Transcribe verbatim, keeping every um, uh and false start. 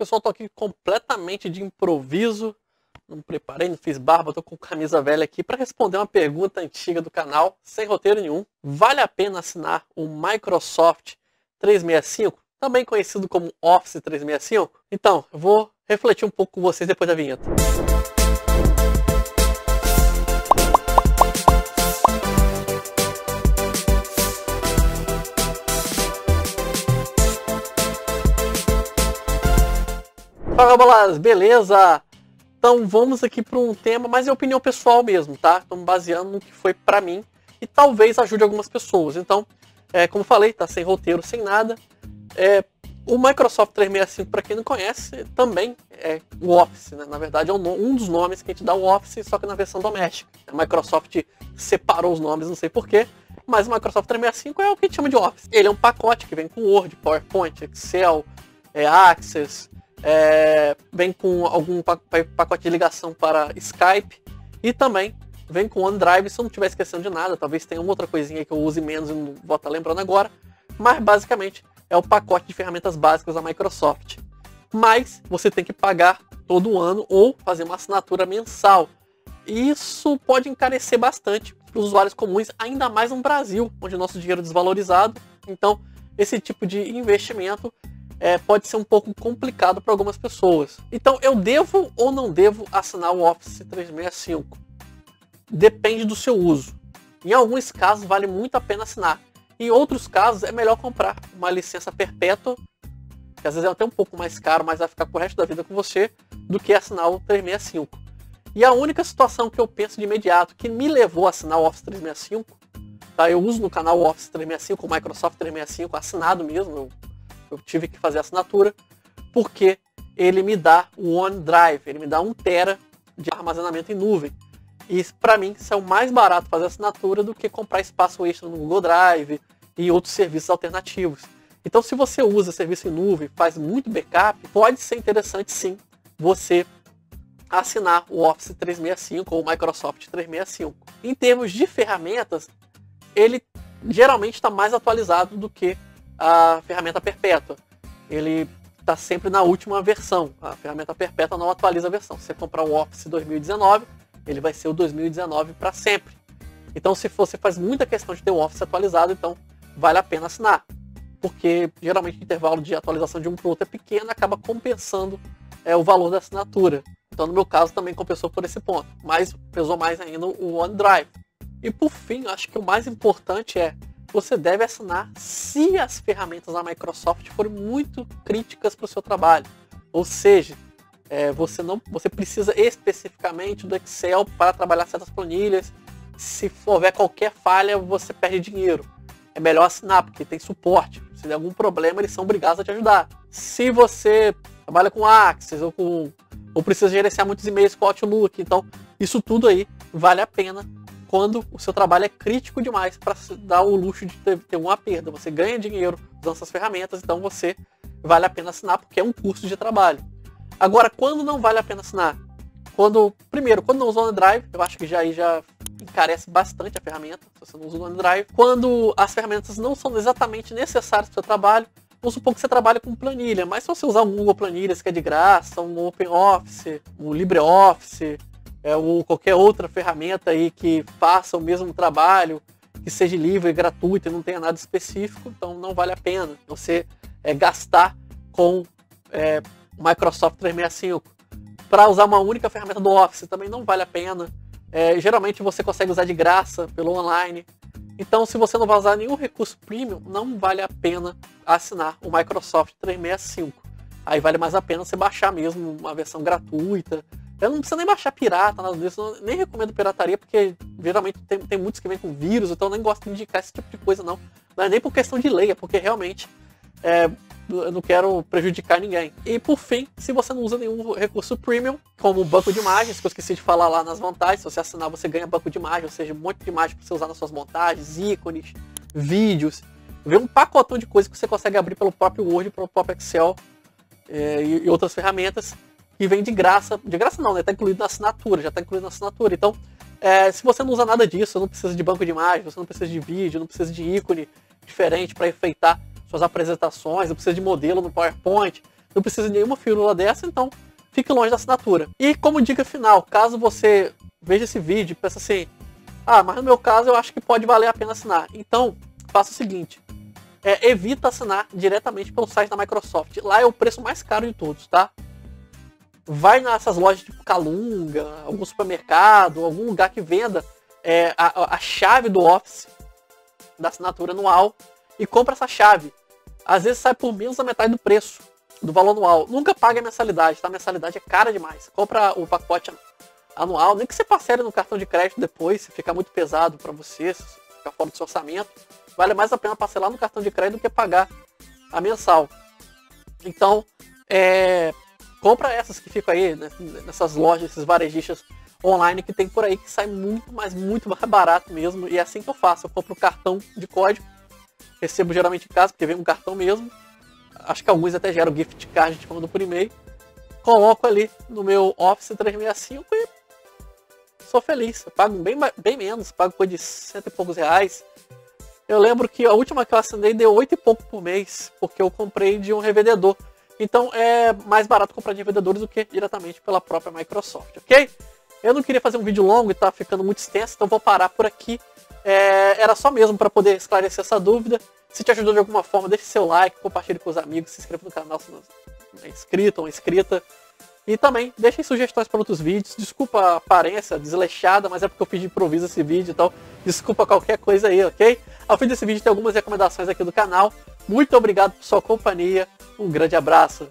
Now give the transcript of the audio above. Pessoal, tô aqui completamente de improviso. Não me preparei, não fiz barba, tô com camisa velha aqui para responder uma pergunta antiga do canal, sem roteiro nenhum. Vale a pena assinar o Microsoft trezentos e sessenta e cinco, também conhecido como Office trezentos e sessenta e cinco? Então, eu vou refletir um pouco com vocês depois da vinheta. Fala, bolas, beleza? Então vamos aqui para um tema, mas é opinião pessoal mesmo, tá? Estamos baseando no que foi para mim e talvez ajude algumas pessoas. Então, é, como falei, tá sem roteiro, sem nada. É, o Microsoft trezentos e sessenta e cinco, para quem não conhece, também é o Office, né? Na verdade é um dos nomes que a gente dá o Office, só que na versão doméstica. A Microsoft separou os nomes, não sei porquê, mas o Microsoft trezentos e sessenta e cinco é o que a gente chama de Office. Ele é um pacote que vem com Word, PowerPoint, Excel, é, Access... É, vem com algum pacote de ligação para Skype e também vem com OneDrive, se eu não estiver esquecendo de nada, talvez tenha uma outra coisinha que eu use menos e não vou estar lembrando agora, mas basicamente é o pacote de ferramentas básicas da Microsoft. Mas você tem que pagar todo ano ou fazer uma assinatura mensal. Isso pode encarecer bastante para os usuários comuns, ainda mais no Brasil, onde o nosso dinheiro é desvalorizado. Então esse tipo de investimento É, pode ser um pouco complicado para algumas pessoas. Então, eu devo ou não devo assinar o Office trezentos e sessenta e cinco? Depende do seu uso. Em alguns casos, vale muito a pena assinar. Em outros casos, é melhor comprar uma licença perpétua, que às vezes é até um pouco mais caro, mas vai ficar pro resto da vida com você, do que assinar o trezentos e sessenta e cinco. E a única situação que eu penso de imediato, que me levou a assinar o Office trezentos e sessenta e cinco, tá? Eu uso no canal o Office trezentos e sessenta e cinco, o Microsoft trezentos e sessenta e cinco, assinado mesmo, eu Eu tive que fazer a assinatura porque ele me dá o OneDrive, ele me dá um tera de armazenamento em nuvem. E para mim saiu mais barato fazer a assinatura do que comprar espaço extra no Google Drive e outros serviços alternativos. Então, se você usa serviço em nuvem, faz muito backup, pode ser interessante sim você assinar o Office trezentos e sessenta e cinco ou o Microsoft trezentos e sessenta e cinco. Em termos de ferramentas, ele geralmente está mais atualizado do que a ferramenta perpétua. Ele está sempre na última versão. A ferramenta perpétua não atualiza a versão. Se você comprar o Office dois mil e dezenove, ele vai ser o dois mil e dezenove para sempre. Então, se você faz muita questão de ter o Office atualizado, então vale a pena assinar, porque geralmente o intervalo de atualização de um para o outro é pequeno, acaba compensando é, o valor da assinatura. Então, no meu caso, também compensou por esse ponto, mas pesou mais ainda o OneDrive. E por fim, acho que o mais importante é: você deve assinar se as ferramentas da Microsoft forem muito críticas para o seu trabalho. Ou seja, é, você, não, você precisa especificamente do Excel para trabalhar certas planilhas. Se houver qualquer falha, você perde dinheiro. É melhor assinar, porque tem suporte. Se der algum problema, eles são obrigados a te ajudar. Se você trabalha com Access ou, com, ou precisa gerenciar muitos e-mails com Outlook, então isso tudo aí vale a pena quando o seu trabalho é crítico demais para dar o luxo de ter, ter uma perda. Você ganha dinheiro usando essas ferramentas, então você vale a pena assinar porque é um custo de trabalho. Agora, quando não vale a pena assinar? Quando, primeiro, quando não usa o OneDrive, eu acho que já aí já encarece bastante a ferramenta, se você não usa o OneDrive. Quando as ferramentas não são exatamente necessárias para o seu trabalho, vamos supor que você trabalha com planilha, mas se você usar um Google Planilhas, que é de graça, um OpenOffice, um LibreOffice, É, ou qualquer outra ferramenta aí que faça o mesmo trabalho, que seja livre, gratuita e não tenha nada específico, então não vale a pena você é, gastar com é, Microsoft trezentos e sessenta e cinco. Para usar uma única ferramenta do Office também não vale a pena. É, geralmente você consegue usar de graça pelo online. Então, se você não vai usar nenhum recurso premium, não vale a pena assinar o Microsoft trezentos e sessenta e cinco. Aí vale mais a pena você baixar mesmo uma versão gratuita. Eu não preciso nem baixar pirata, nada disso, nem recomendo pirataria, porque geralmente tem, tem muitos que vêm com vírus, então eu nem gosto de indicar esse tipo de coisa não. Não é nem por questão de lei, é porque realmente é, eu não quero prejudicar ninguém. E por fim, se você não usa nenhum recurso premium, como banco de imagens, que eu esqueci de falar lá nas montagens, se você assinar você ganha banco de imagens, ou seja, um monte de imagens para você usar nas suas montagens, ícones, vídeos, vem um pacotão de coisas que você consegue abrir pelo próprio Word, pelo próprio Excel é, e, e outras ferramentas. E vem de graça, de graça não, né? Tá incluído na assinatura, já tá incluído na assinatura. Então, é, se você não usa nada disso, não precisa de banco de imagem, você não precisa de vídeo, não precisa de ícone diferente para enfeitar suas apresentações, não precisa de modelo no PowerPoint, não precisa de nenhuma firula dessa, então fique longe da assinatura. E como dica final, caso você veja esse vídeo e pense assim, ah, mas no meu caso eu acho que pode valer a pena assinar. Então, faça o seguinte, é, evita assinar diretamente pelo site da Microsoft. Lá é o preço mais caro de todos, tá? Vai nessas lojas tipo Calunga, algum supermercado, algum lugar que venda é, a, a chave do Office, da assinatura anual, e compra essa chave. Às vezes sai por menos da metade do preço, do valor anual. Nunca pague a mensalidade, tá? A mensalidade é cara demais. Compra o pacote anual, nem que você passe no cartão de crédito depois, se ficar muito pesado para você, se ficar fora do seu orçamento. Vale mais a pena parcelar no cartão de crédito do que pagar a mensal. Então, é... compra essas que ficam aí, né, nessas lojas, esses varejistas online que tem por aí, que sai muito, mas muito mais barato mesmo. E é assim que eu faço, eu compro o cartão de código, recebo geralmente em casa, porque vem um cartão mesmo. Acho que alguns até geram gift card, te mando por e-mail. Coloco ali no meu Office trezentos e sessenta e cinco e sou feliz. Eu pago bem, bem menos, pago coisa de cento e poucos reais. Eu lembro que a última que eu assinei deu oito e pouco por mês, porque eu comprei de um revendedor. Então é mais barato comprar de vendedores do que diretamente pela própria Microsoft, ok? Eu não queria fazer um vídeo longo e tá ficando muito extenso, então vou parar por aqui. É, era só mesmo para poder esclarecer essa dúvida. Se te ajudou de alguma forma, deixe seu like, compartilhe com os amigos, se inscreva no canal se não é inscrito ou inscrita. E também deixem sugestões para outros vídeos. Desculpa a aparência desleixada, mas é porque eu fiz de improviso esse vídeo e tal. Desculpa qualquer coisa aí, ok? Ao fim desse vídeo tem algumas recomendações aqui do canal. Muito obrigado por sua companhia. Um grande abraço.